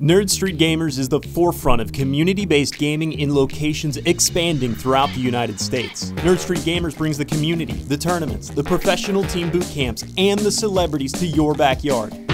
N3rd Street Gamers is the forefront of community-based gaming in locations expanding throughout the United States. N3rd Street Gamers brings the community, the tournaments, the professional team boot camps, and the celebrities to your backyard.